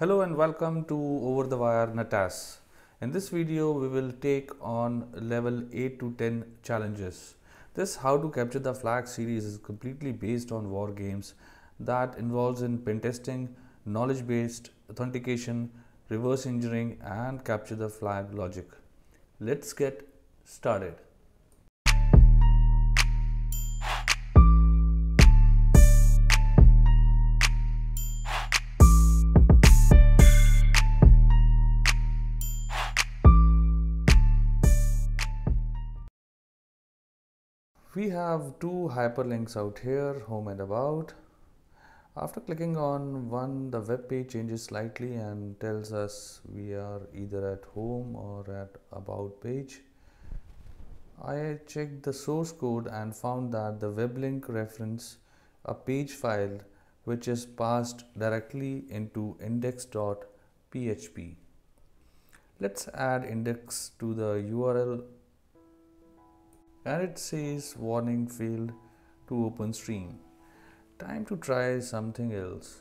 Hello and welcome to Over the Wire Natas. In this video we will take on level 8 to 10 challenges. This how to capture the flag series is completely based on war games that involves in pentesting, knowledge based authentication, reverse engineering and capture the flag logic. Let's get started. We have two hyperlinks out here, home and about. After clicking on one, the web page changes slightly and tells us we are either at home or at about page. I checked the source code and found that the web link references a page file which is passed directly into index.php. Let's add index to the URL. And it says warning, failed to open stream. Time to try something else.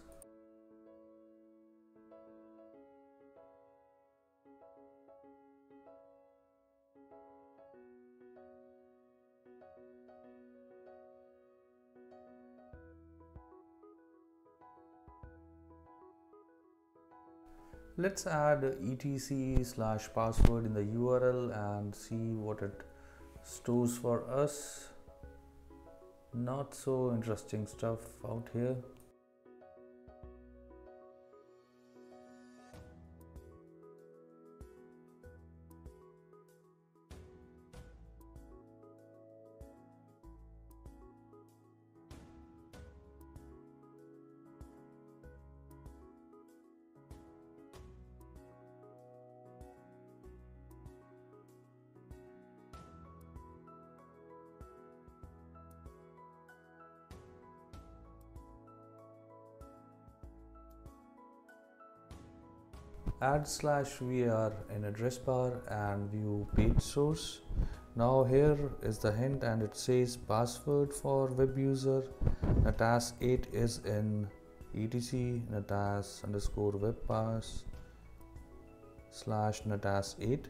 Let's add etc/password in the URL and see what it stores for us. Not so interesting stuff out here. Add /var in address bar and view page source. Now here is the hint and it says password for web user. Natas 8 is in etc /natas/webpass/natas8.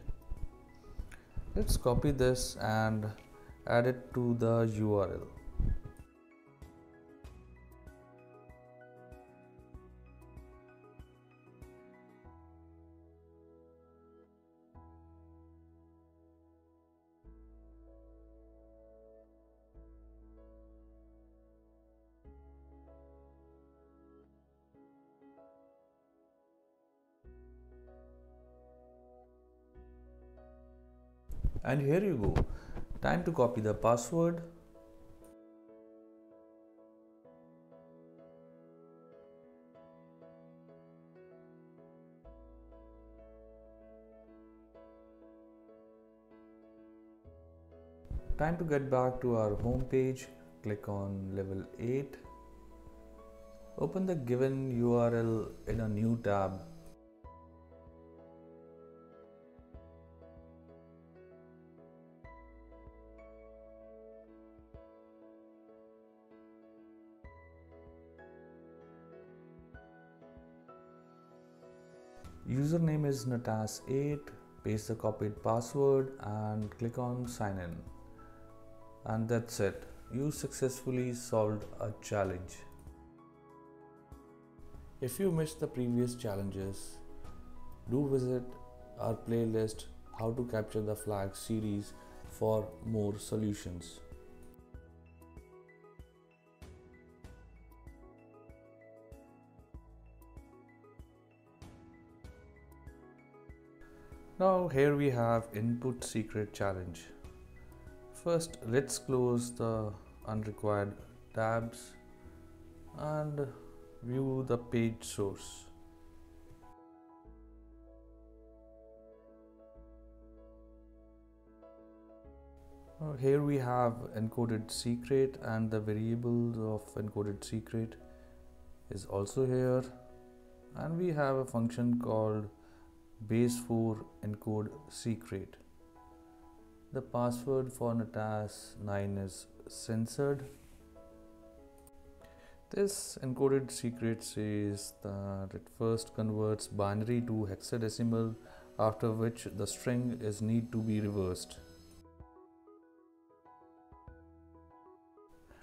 Let's copy this and add it to the URL. And here you go. Time to copy the password. Time to get back to our home page. Click on level 8. Open the given URL in a new tab. Username is natas8, paste the copied password and click on sign in. And that's it. You successfully solved a challenge. If you missed the previous challenges, do visit our playlist How to Capture the Flag series for more solutions. Now here we have input secret challenge. First, let's close the unrequired tabs and view the page source. Now here we have encoded secret and the variables of encoded secret is also here, and we have a function called base64 encode secret. The password for Natas 9 is censored. This encoded secret says that it first converts binary to hexadecimal, after which the string is need to be reversed.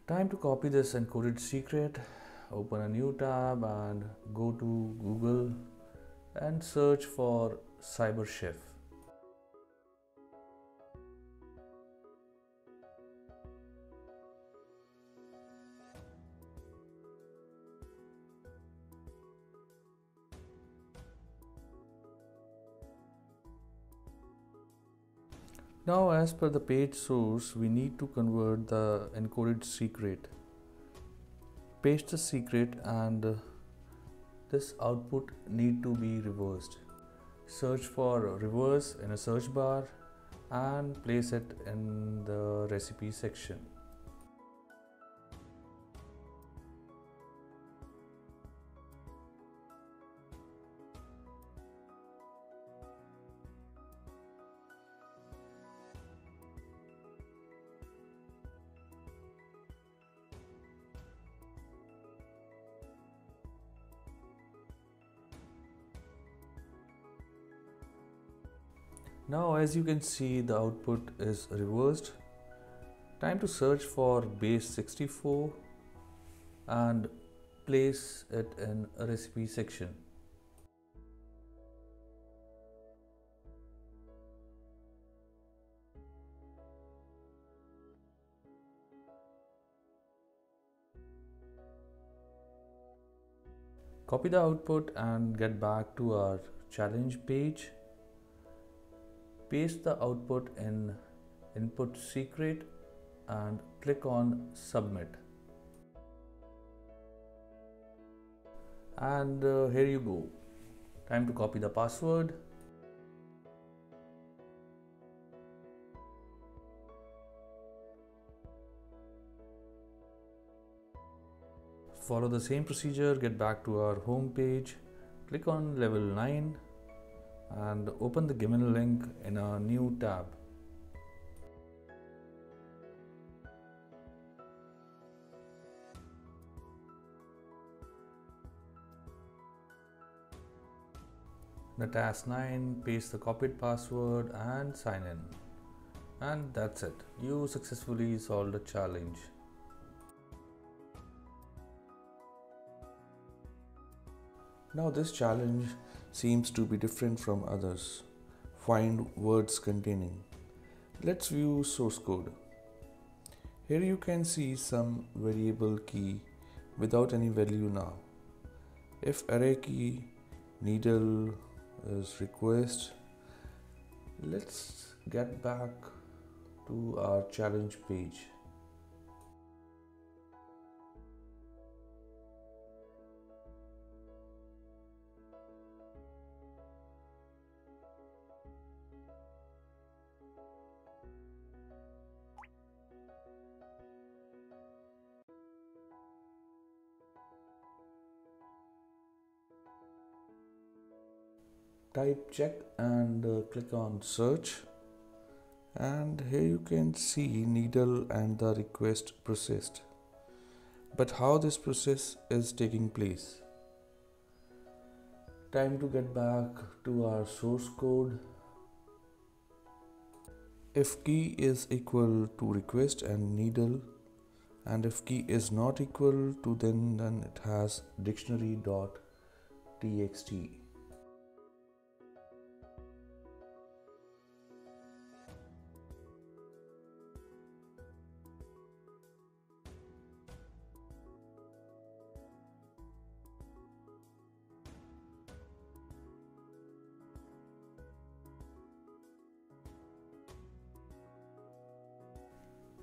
Time to copy this encoded secret. Open a new tab and go to Google and search for CyberChef. Now, as per the page source, we need to convert the encoded secret. Paste the secret and this output need to be reversed. Search for reverse in a search bar and place it in the recipe section. Now, as you can see, the output is reversed. Time to search for base64 and place it in a recipe section. Copy the output and get back to our challenge page. Paste the output in input secret and click on submit. And here you go. Time to copy the password. Follow the same procedure. Get back to our home page. Click on level 9. And open the given link in a new tab. Natas 9, paste the copied password and sign in. And that's it. You successfully solved the challenge. Now, this challenge seems to be different from others. Find words containing. Let's view source code. Here you can see some variable key without any value now. If array key needle is request, let's get back to our challenge page. Type check and click on search, and here you can see needle and the request processed, but how this process is taking place. Time to get back to our source code. If key is equal to request and needle, and if key is not equal to, then it has dictionary.txt.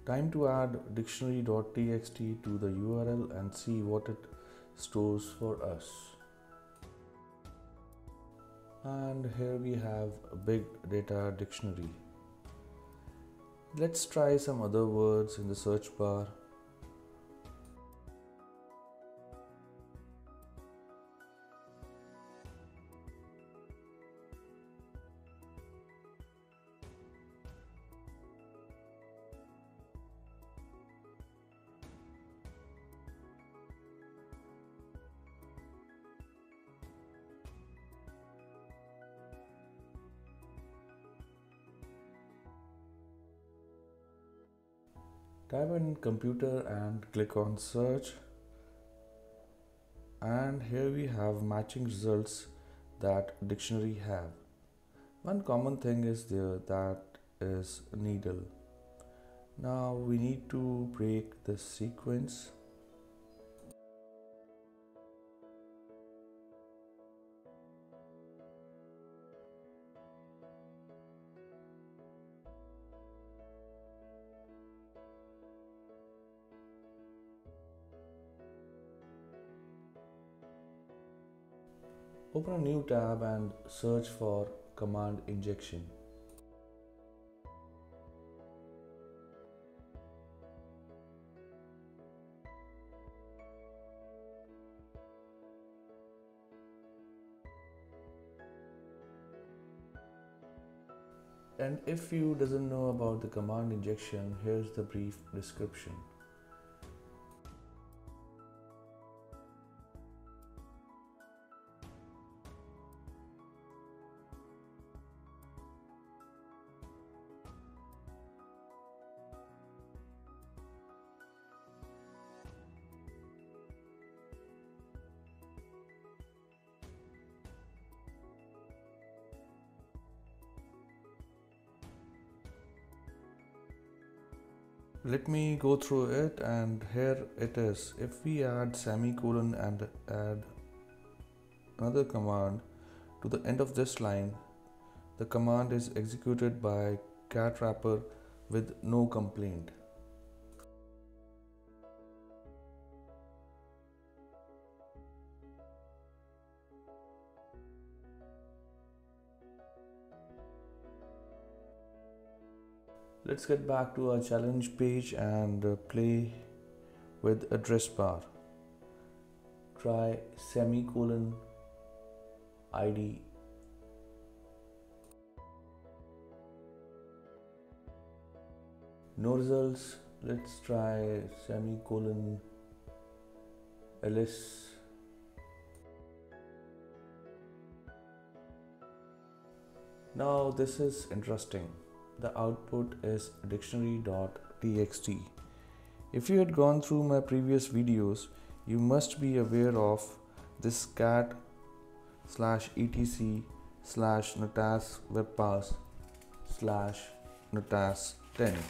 Time to add dictionary.txt to the URL and see what it stores for us. And here we have a big data dictionary. Let's try some other words in the search bar. Type in computer and click on search, and here we have matching results that dictionary have. One common thing is there, that is needle. Now we need to break this sequence. Open a new tab and search for command injection. And if you doesn't know about the command injection, here's the brief description. Let me go through it, and here it is. If we add semicolon and add another command to the end of this line, the command is executed by cat wrapper with no complaint. Let's get back to our challenge page and play with address bar. Try semicolon ID. No results. Let's try semicolon LS. Now this is interesting. The output is dictionary.txt. If you had gone through my previous videos, you must be aware of this cat/etc/natas webpass/natas10.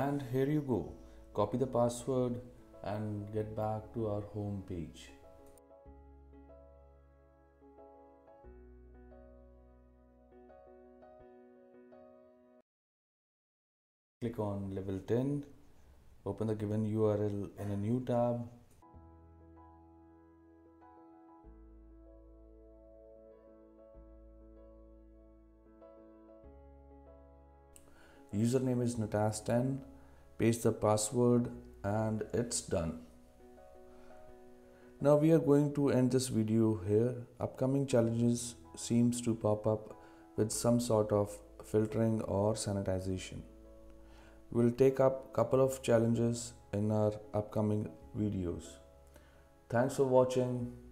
And here you go. Copy the password and get back to our home page. Click on level 10, open the given URL in a new tab. Username is natas10. Paste the password and it's done. Now we are going to end this video here. Upcoming challenges seems to pop up with some sort of filtering or sanitization. We'll take up couple of challenges in our upcoming videos. Thanks for watching.